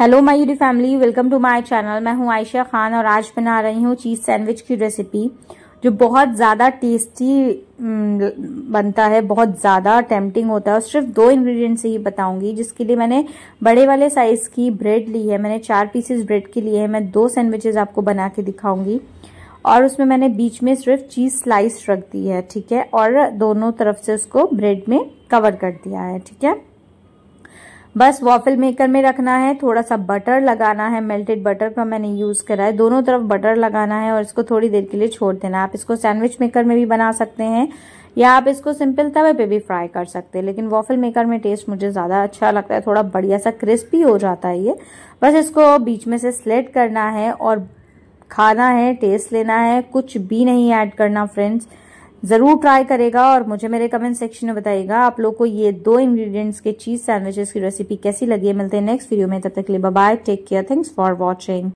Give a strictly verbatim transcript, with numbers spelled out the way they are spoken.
Hello my YouTube family, welcome to my channel. मैं हूं आयशा खान और आज बना रही हूं चीज़ सैंडविच की रेसिपी जो बहुत ज़्यादा टेस्टी बनता है, बहुत ज़्यादा टेम्पटिंग होता है और सिर्फ दो इंग्रेडिएंट से ही बताऊंगी। जिसके लिए मैंने बड़े वाले साइज़ की ब्रेड ली है, मैंने चार पीसेस ब्रेड के लिए है। मैं दो सैंडविचेज़ आपको बना के दिखाऊंगी और उसमें मैंने बीच में सिर्फ चीज़ स्लाइस रख दी है, ठीक है, और दोनों तरफ से उसको ब्रेड में कवर कर दिया है, ठीक है। बस वॉफल मेकर में रखना है, थोड़ा सा बटर लगाना है, मेल्टेड बटर का मैंने यूज़ करा है, दोनों तरफ बटर लगाना है और इसको थोड़ी देर के लिए छोड़ देना है। आप इसको सैंडविच मेकर में भी बना सकते हैं या आप इसको सिंपल तवे पे भी फ्राई कर सकते हैं, लेकिन वॉफल मेकर में टेस्ट मुझे ज़्यादा अच्छा लगता है, थोड़ा बढ़िया सा क्रिस्पी हो जाता है ये। बस इसको बीच में से स्लिट करना है और खाना है, टेस्ट लेना है, कुछ भी नहीं ऐड करना। फ्रेंड्स ज़रूर ट्राई करेगा और मुझे मेरे कमेंट सेक्शन में बताइएगा आप लोग को ये दो इंग्रेडिएंट्स के चीज़ सैंडविचेस की रेसिपी कैसी लगी है। मिलते हैं नेक्स्ट वीडियो में, तब तक के लिए bye bye, take care, thanks for watching.